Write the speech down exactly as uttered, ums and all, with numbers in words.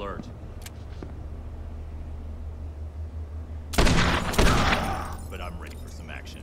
alert. But I'm ready for some action.